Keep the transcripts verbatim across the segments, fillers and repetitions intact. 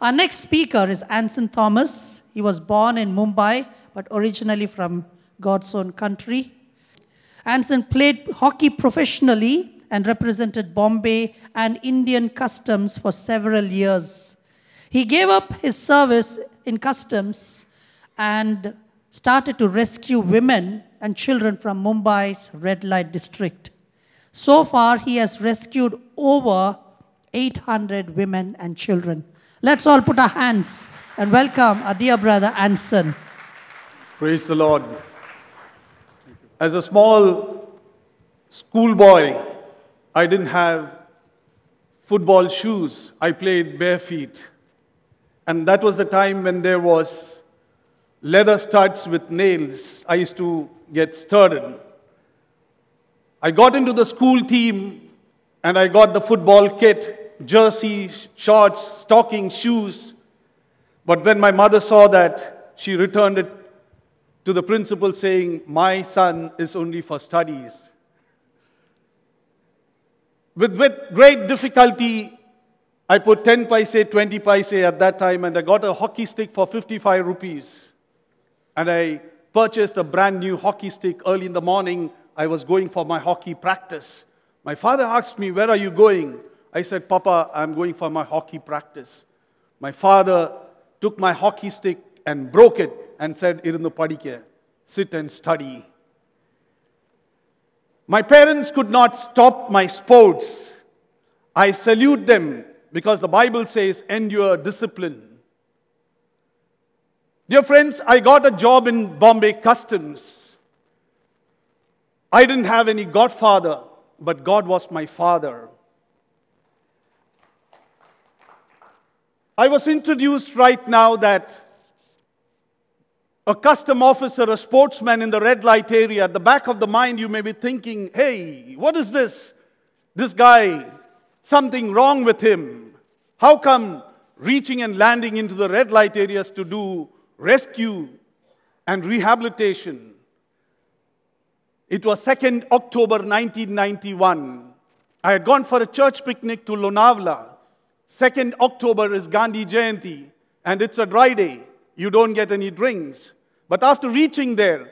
Our next speaker is Anson Thomas. He was born in Mumbai, but originally from God's own country. Anson played hockey professionally and represented Bombay and Indian Customs for several years. He gave up his service in customs and started to rescue women and children from Mumbai's red light district. So far, he has rescued over eight hundred women and children. Let's all put our hands and welcome our dear brother Anson. Praise the Lord. As a small schoolboy, I didn't have football shoes. I played bare feet. And that was the time when there was leather studs with nails. I used to get started. I got into the school team and I got the football kit, jersey, shorts, stockings, shoes. But when my mother saw that, she returned it to the principal saying, "My son is only for studies." With, with great difficulty, I put ten paise, twenty paise at that time, and I got a hockey stick for fifty-five rupees. And I purchased a brand new hockey stick early in the morning. I was going for my hockey practice. My father asked me, "Where are you going?" I said, "Papa, I'm going for my hockey practice." My father took my hockey stick and broke it and said, "Irundu padike, sit and study." My parents could not stop my sports. I salute them because the Bible says, endure discipline. Dear friends, I got a job in Bombay Customs. I didn't have any godfather, but God was my father. I was introduced right now that a custom officer, a sportsman in the red light area, at the back of the mind you may be thinking, "Hey, what is this? This guy, something wrong with him. How come reaching and landing into the red light areas to do rescue and rehabilitation?" It was second October nineteen ninety-one. I had gone for a church picnic to Lonavala. second October is Gandhi Jayanti, and it's a dry day. You don't get any drinks. But after reaching there,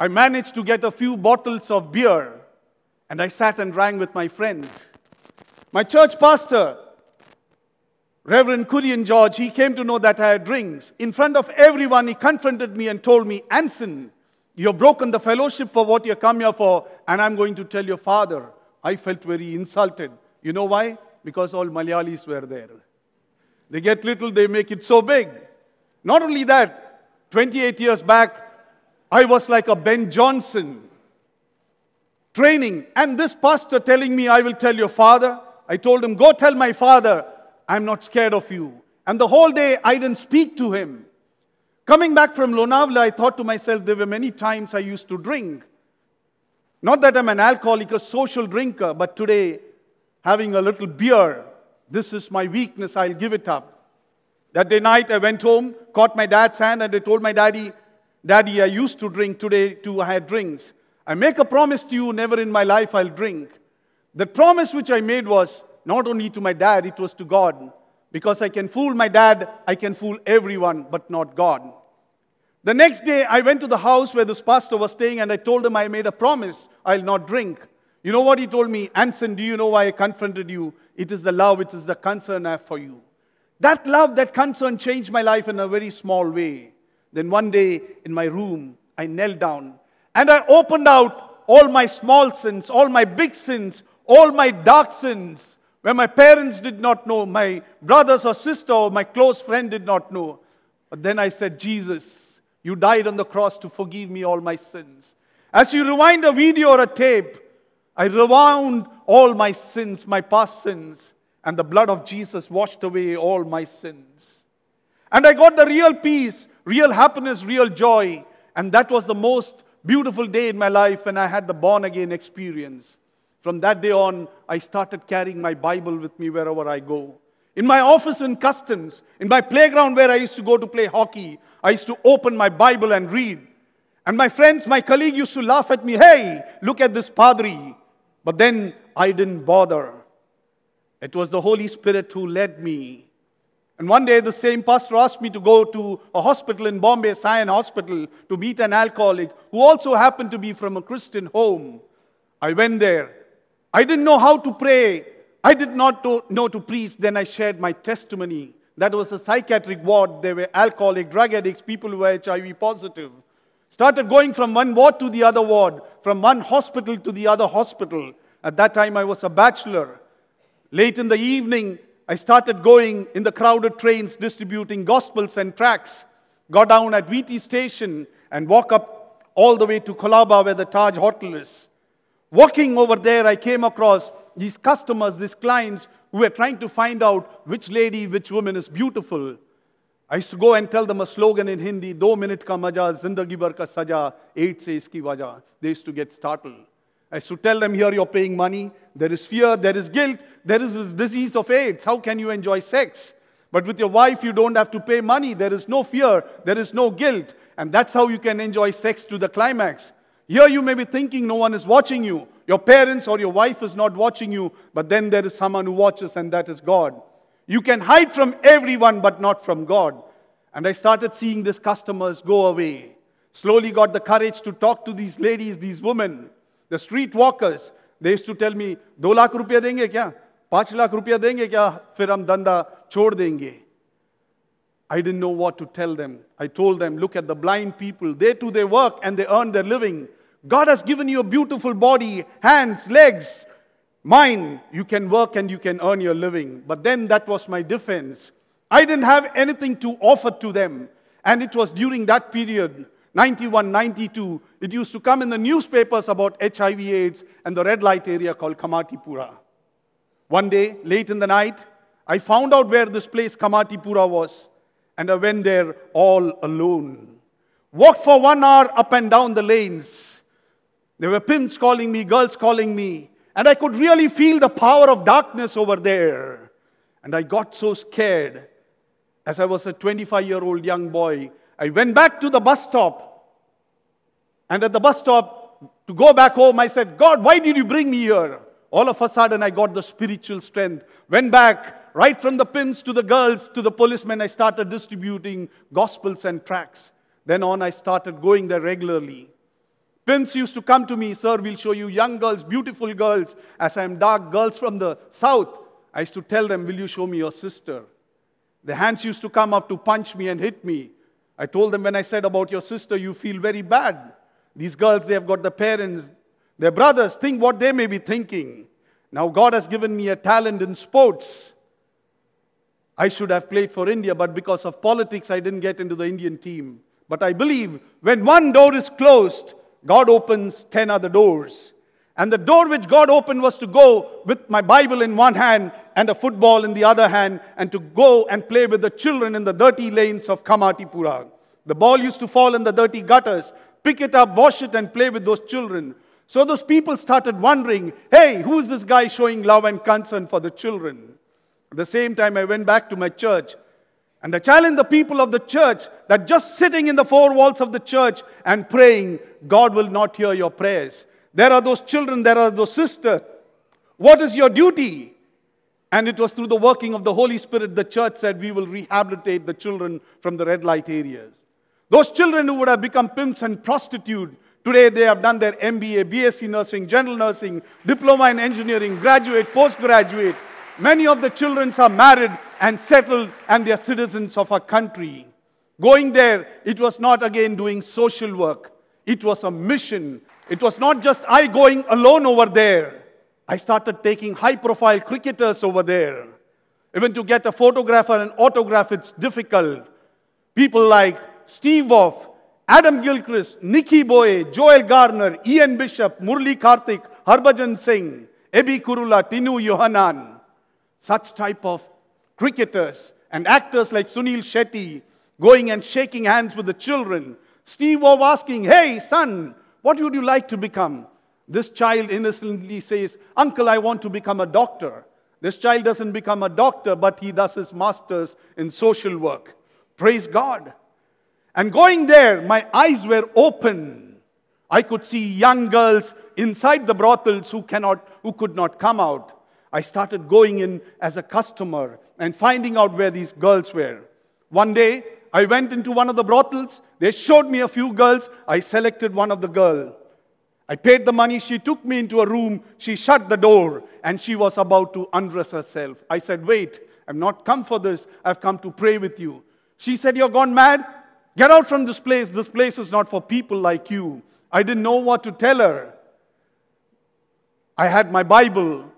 I managed to get a few bottles of beer, and I sat and drank with my friends. My church pastor, Reverend Kurian George, he came to know that I had drinks. In front of everyone, he confronted me and told me, "Anson, you've broken the fellowship for what you come here for, and I'm going to tell your father." I felt very insulted. You know why? Because all Malayalis were there. They get little, they make it so big. Not only that, twenty-eight years back, I was like a Ben Johnson training. And this pastor telling me, "I will tell your father." I told him, "Go tell my father, I'm not scared of you." And the whole day, I didn't speak to him. Coming back from Lonavala, I thought to myself, there were many times I used to drink. Not that I'm an alcoholic or social drinker, but today, having a little beer, this is my weakness, I'll give it up. That day night, I went home, caught my dad's hand, and I told my daddy, "Daddy, I used to drink. Today, too, I had drinks. I make a promise to you, never in my life I'll drink." The promise which I made was not only to my dad, it was to God. Because I can fool my dad, I can fool everyone, but not God. The next day, I went to the house where this pastor was staying, and I told him I made a promise, I'll not drink. You know what he told me? "Anson, do you know why I confronted you? It is the love, it is the concern I have for you." That love, that concern changed my life in a very small way. Then one day in my room, I knelt down and I opened out all my small sins, all my big sins, all my dark sins, where my parents did not know, my brothers or sister or my close friend did not know. But then I said, "Jesus, you died on the cross to forgive me all my sins." As you rewind a video or a tape, I rewound all my sins, my past sins. And the blood of Jesus washed away all my sins. And I got the real peace, real happiness, real joy. And that was the most beautiful day in my life when I had the born-again experience. From that day on, I started carrying my Bible with me wherever I go. In my office in customs, in my playground where I used to go to play hockey, I used to open my Bible and read. And my friends, my colleague used to laugh at me, "Hey, look at this padri." But then I didn't bother. It was the Holy Spirit who led me. And one day, the same pastor asked me to go to a hospital in Bombay, Sion Hospital, to meet an alcoholic who also happened to be from a Christian home. I went there. I didn't know how to pray. I did not know to preach. Then I shared my testimony. That was a psychiatric ward. There were alcoholic, drug addicts, people who were H I V positive. Started going from one ward to the other ward, from one hospital to the other hospital. At that time, I was a bachelor. Late in the evening, I started going in the crowded trains, distributing gospels and tracts. Got down at V T station and walked up all the way to Kolaba, where the Taj Hotel is. Walking over there, I came across these customers, these clients, who were trying to find out which lady, which woman is beautiful. I used to go and tell them a slogan in Hindi, Do minute ka maja, zindagi bar ka saja, eight se iski waja. They used to get startled. I used to tell them, here you're paying money, there is fear, there is guilt, there is this disease of AIDS. How can you enjoy sex? But with your wife, you don't have to pay money. There is no fear, there is no guilt. And that's how you can enjoy sex to the climax. Here you may be thinking no one is watching you. Your parents or your wife is not watching you, but then there is someone who watches, and that is God. You can hide from everyone, but not from God. And I started seeing these customers go away. Slowly got the courage to talk to these ladies, these women, the street walkers. They used to tell me, Do lakh rupiya denge kya? Paanch lakh rupiya denge kya? Fir hum danda chhod denge. I didn't know what to tell them. I told them, look at the blind people. They too, they work and they earn their living. God has given you a beautiful body, hands, legs, mind. You can work and you can earn your living. But then that was my defense. I didn't have anything to offer to them. And it was during that period, ninety-one, ninety-two, it used to come in the newspapers about H I V AIDS and the red light area called Kamatipura. One day, late in the night, I found out where this place Kamatipura was. And I went there all alone. Walked for one hour up and down the lanes. There were pimps calling me, girls calling me. And I could really feel the power of darkness over there. And I got so scared. As I was a twenty-five-year-old young boy, I went back to the bus stop. And at the bus stop, to go back home, I said, God, why did you bring me here? All of a sudden, I got the spiritual strength. Went back, right from the pimps to the girls, to the policemen, I started distributing gospels and tracts. Then on, I started going there regularly. Pimps used to come to me, sir, we'll show you young girls, beautiful girls. As I'm dark, girls from the south. I used to tell them, will you show me your sister? The hands used to come up to punch me and hit me. I told them when I said about your sister, you feel very bad. These girls, they have got their parents, their brothers. Think what they may be thinking. Now God has given me a talent in sports. I should have played for India, but because of politics, I didn't get into the Indian team. But I believe when one door is closed, God opens ten other doors. And the door which God opened was to go with my Bible in one hand and a football in the other hand and to go and play with the children in the dirty lanes of Kamatipura. The ball used to fall in the dirty gutters. Pick it up, wash it and play with those children. So those people started wondering, hey, who is this guy showing love and concern for the children? At the same time, I went back to my church. And I challenged the people of the church that just sitting in the four walls of the church and praying, God will not hear your prayers. There are those children, there are those sisters. What is your duty? And it was through the working of the Holy Spirit, the church said, we will rehabilitate the children from the red light areas. Those children who would have become pimps and prostitutes, today they have done their M B A, B S c nursing, general nursing, diploma in engineering, graduate, postgraduate. Many of the children are married and settled, and they are citizens of our country. Going there, it was not again doing social work. It was a mission. It was not just I going alone over there. I started taking high-profile cricketers over there. Even to get a photograph or an autograph, it's difficult. People like Steve Waugh, Adam Gilchrist, Nikki Boje, Joel Garner, Ian Bishop, Murli Karthik, Harbhajan Singh, Abhi Kurula, Tinu Yohanan. Such type of cricketers and actors like Sunil Shetty going and shaking hands with the children. Steve Waugh asking, hey, son, what would you like to become? This child innocently says, uncle, I want to become a doctor. This child doesn't become a doctor, but he does his master's in social work. Praise God. And going there, my eyes were open. I could see young girls inside the brothels who cannot, who could not come out. I started going in as a customer and finding out where these girls were. One day, I went into one of the brothels. They showed me a few girls. I selected one of the girls. I paid the money. She took me into a room. She shut the door, and she was about to undress herself. I said, wait, I've not come for this. I've come to pray with you. She said, you're gone mad? Get out from this place. This place is not for people like you. I didn't know what to tell her. I had my Bible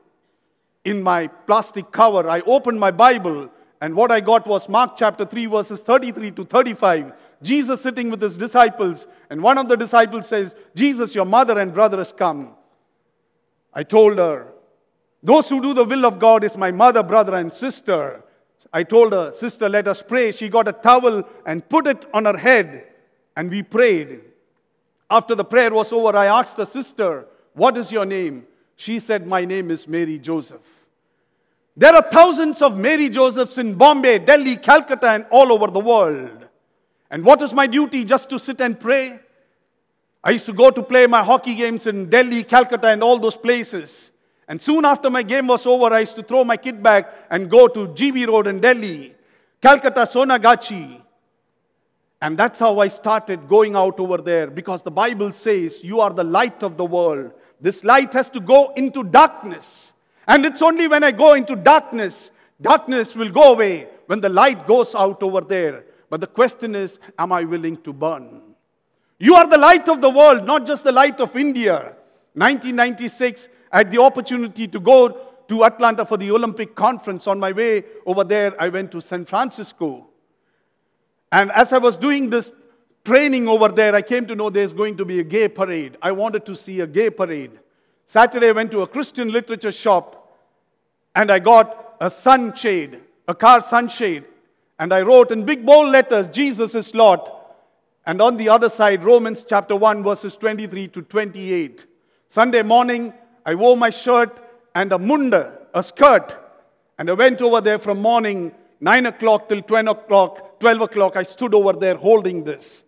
in my plastic cover. I opened my Bible, and what I got was Mark chapter three, verses thirty-three to thirty-five. Jesus sitting with his disciples, and one of the disciples says, Jesus, your mother and brother has come. I told her, those who do the will of God is my mother, brother, and sister. I told her, sister, let us pray. She got a towel and put it on her head, and we prayed. After the prayer was over, I asked the sister, what is your name? She said, my name is Mary Joseph. There are thousands of Mary Josephs in Bombay, Delhi, Calcutta, and all over the world. And what is my duty? Just to sit and pray? I used to go to play my hockey games in Delhi, Calcutta, and all those places. And soon after my game was over, I used to throw my kid back and go to G B Road in Delhi, Calcutta, Sonagachi. And that's how I started going out over there, because the Bible says, you are the light of the world. This light has to go into darkness. And it's only when I go into darkness, darkness will go away when the light goes out over there. But the question is, am I willing to burn? You are the light of the world, not just the light of India. nineteen ninety-six, I had the opportunity to go to Atlanta for the Olympic conference. On my way over there, I went to San Francisco. And as I was doing this training over there, I came to know there's going to be a gay parade. I wanted to see a gay parade. Saturday, I went to a Christian literature shop, and I got a sunshade, a car sunshade. And I wrote in big bold letters, Jesus is Lord. And on the other side, Romans chapter one, verses twenty-three to twenty-eight. Sunday morning, I wore my shirt and a munda, a skirt. And I went over there from morning, nine o'clock till ten o'clock, twelve o'clock. I stood over there holding this.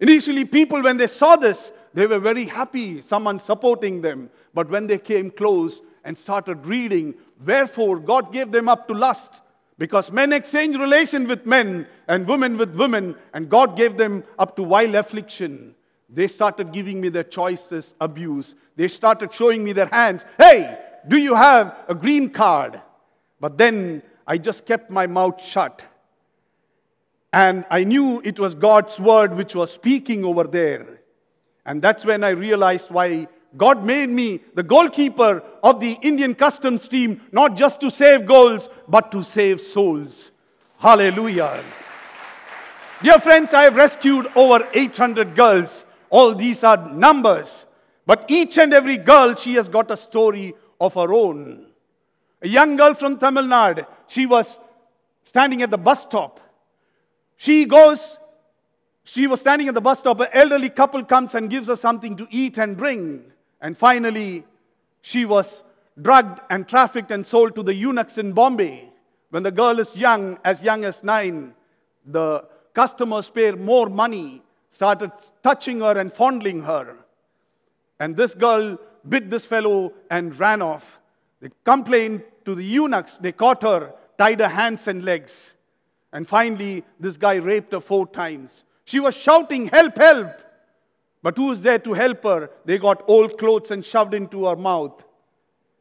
Initially, people, when they saw this, they were very happy, someone supporting them. But when they came close and started reading, wherefore God gave them up to lust. Because men exchange relation with men and women with women, and God gave them up to vile affliction. They started giving me their choices, abuse. They started showing me their hands. Hey, do you have a green card? But then I just kept my mouth shut. And I knew it was God's word which was speaking over there. And that's when I realized why God made me the goalkeeper of the Indian Customs team, not just to save goals, but to save souls. Hallelujah. Dear friends, I have rescued over eight hundred girls. All these are numbers. But each and every girl, she has got a story of her own. A young girl from Tamil Nadu, she was standing at the bus stop. She goes, she was standing at the bus stop. An elderly couple comes and gives her something to eat and drink. And finally, she was drugged and trafficked and sold to the eunuchs in Bombay. When the girl is young, as young as nine, the customers pay more money, started touching her and fondling her. And this girl bit this fellow and ran off. They complained to the eunuchs. They caught her, tied her hands and legs. And finally, this guy raped her four times. She was shouting, help, help. But who is there to help her? They got old clothes and shoved into her mouth.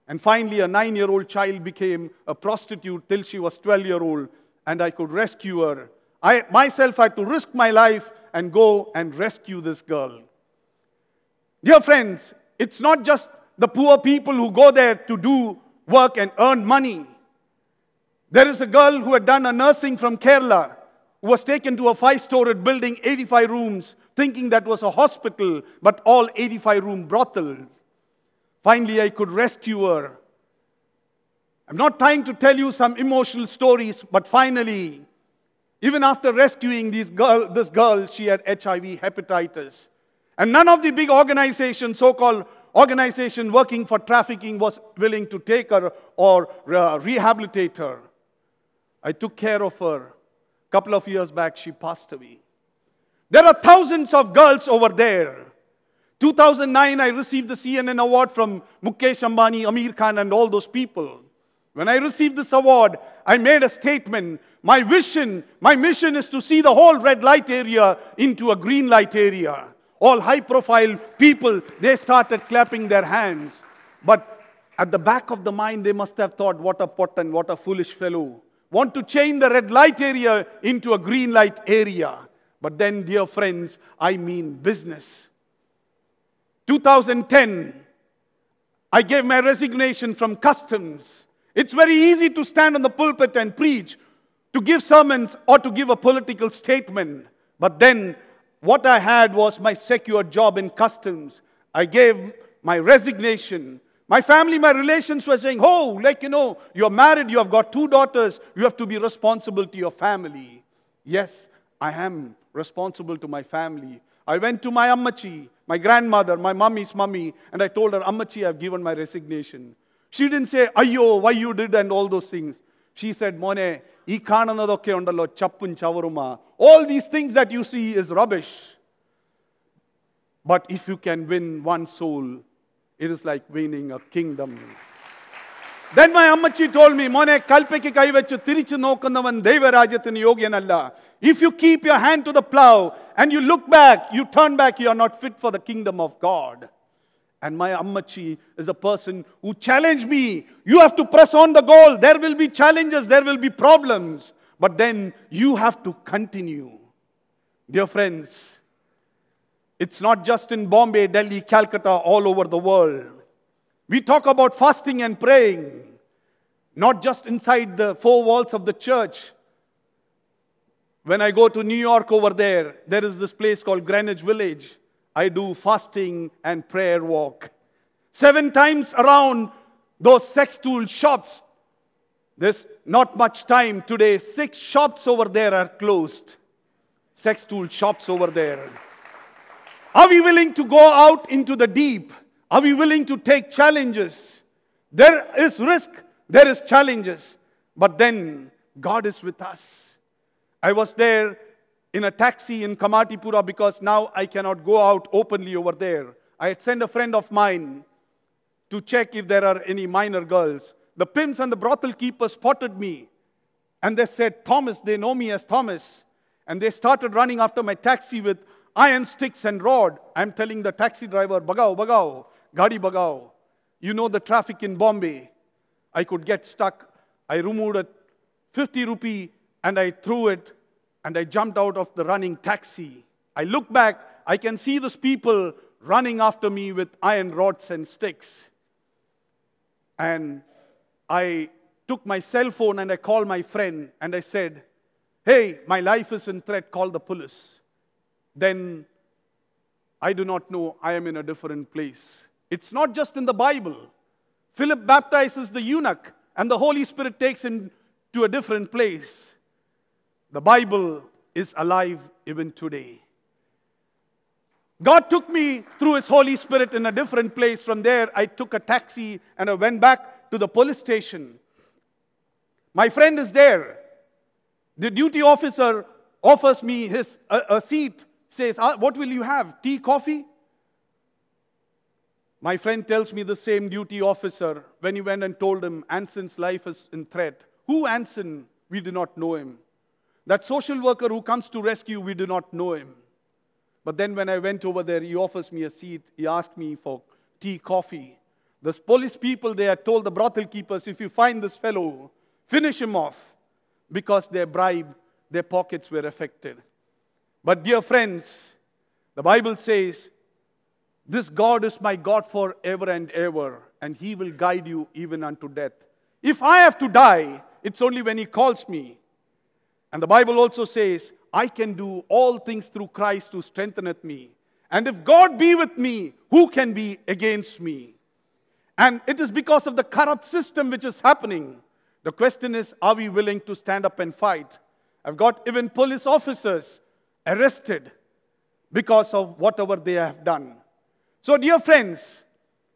And finally, a nine-year-old child became a prostitute till she was twelve-year-old, and I could rescue her. I myself had to risk my life and go and rescue this girl. Dear friends, it's not just the poor people who go there to do work and earn money. There is a girl who had done a nursing from Kerala, who was taken to a five-story building, eighty-five rooms, thinking that was a hospital, but all eighty-five room brothel. Finally, I could rescue her. I'm not trying to tell you some emotional stories, but finally, even after rescuing these girl, this girl, she had H I V, hepatitis. And none of the big organizations, so-called organizations working for trafficking, was willing to take her or uh, rehabilitate her. I took care of her. A couple of years back, she passed away. There are thousands of girls over there. two thousand nine, I received the C N N Award from Mukesh Ambani, Amir Khan, and all those people. When I received this award, I made a statement. My vision, my mission is to see the whole red light area into a green light area. All high-profile people, they started clapping their hands. But at the back of the mind, they must have thought, what a potent, what a foolish fellow. Want to change the red light area into a green light area. But then, dear friends, I mean business. two thousand ten, I gave my resignation from customs. It's very easy to stand on the pulpit and preach, to give sermons or to give a political statement. But then, what I had was my secure job in customs. I gave my resignation. My family, my relations were saying, oh, like, you know, you're married, you have got two daughters, you have to be responsible to your family. Yes, I am responsible to my family. I went to my Ammachi, my grandmother, my mummy's mummy, and I told her, Ammachi, I've given my resignation. She didn't say, Ayyo, why you did and all those things. She said, Mone, all these things that you see is rubbish. But if you can win one soul, it is like winning a kingdom. Then my Ammachi told me, if you keep your hand to the plow and you look back, you turn back, you are not fit for the kingdom of God. And my Ammachi is a person who challenged me. You have to press on the goal. There will be challenges. There will be problems. But then you have to continue. Dear friends, it's not just in Bombay, Delhi, Calcutta, all over the world. We talk about fasting and praying, not just inside the four walls of the church. When I go to New York over there, there is this place called Greenwich Village. I do fasting and prayer walk. Seven times around those sex tool shops. There's not much time today. Six shops over there are closed. Sex tool shops over there. Are we willing to go out into the deep? Are we willing to take challenges? There is risk. There is challenges. But then God is with us. I was there in a taxi in Kamatipura because now I cannot go out openly over there. I had sent a friend of mine to check if there are any minor girls. The pimps and the brothel keepers spotted me. And they said, Thomas, they know me as Thomas. And they started running after my taxi with iron sticks and rod. I'm telling the taxi driver, bagao, bagao, gadi bagao. You know the traffic in Bombay. I could get stuck. I removed a fifty rupee and I threw it. And I jumped out of the running taxi. I look back, I can see these people running after me with iron rods and sticks. And I took my cell phone and I called my friend and I said, hey, my life is in threat, call the police. Then, I do not know, I am in a different place. It's not just in the Bible. Philip baptizes the eunuch and the Holy Spirit takes him to a different place. The Bible is alive even today. God took me through His Holy Spirit in a different place. From there, I took a taxi and I went back to the police station. My friend is there. The duty officer offers me his, a, a seat, says, what will you have, tea, coffee? My friend tells me the same duty officer, when he went and told him, Anson's life is in threat. Who Anson? We do not know him. That social worker who comes to rescue, we do not know him. But then when I went over there, he offers me a seat. He asked me for tea, coffee. The police people, they had told the brothel keepers, if you find this fellow, finish him off. Because their bribe, their pockets were affected. But dear friends, the Bible says, this God is my God forever and ever, and He will guide you even unto death. If I have to die, it's only when He calls me. And the Bible also says, I can do all things through Christ who strengtheneth me. And if God be with me, who can be against me? And it is because of the corrupt system which is happening. The question is, are we willing to stand up and fight? I've got even police officers arrested because of whatever they have done. So dear friends,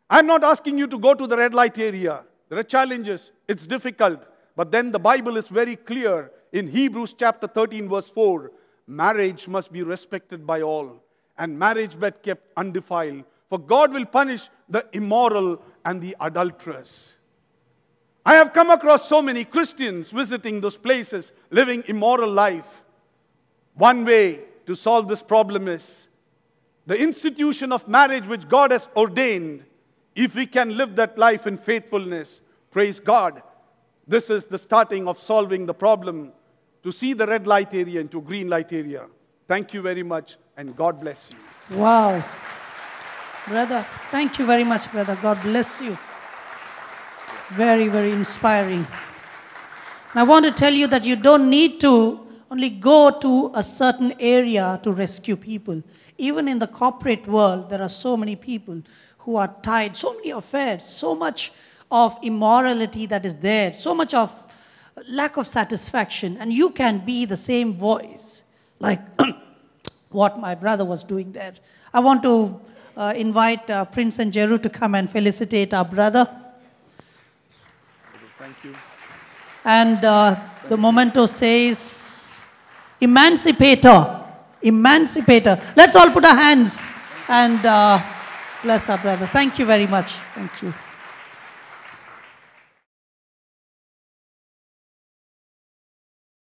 I'm not asking you to go to the red light area. There are challenges. It's difficult. But then the Bible is very clear. In Hebrews chapter thirteen verse four, marriage must be respected by all and marriage bed kept undefiled. For God will punish the immoral and the adulterous. I have come across so many Christians visiting those places, living immoral life. One way to solve this problem is the institution of marriage which God has ordained. If we can live that life in faithfulness, praise God. This is the starting of solving the problem, to see the red light area into green light area. Thank you very much, and God bless you. Wow. Brother, thank you very much, brother. God bless you. Very, very inspiring. I want to tell you that you don't need to only go to a certain area to rescue people. Even in the corporate world, there are so many people who are tied, so many affairs, so much of immorality that is there, so much of lack of satisfaction, and you can be the same voice, like what my brother was doing there. I want to uh, invite uh, Prince and Jeru to come and felicitate our brother. Thank you. And uh, Thank the memento says, Emancipator, Emancipator. Let's all put our hands and uh, bless our brother. Thank you very much. Thank you.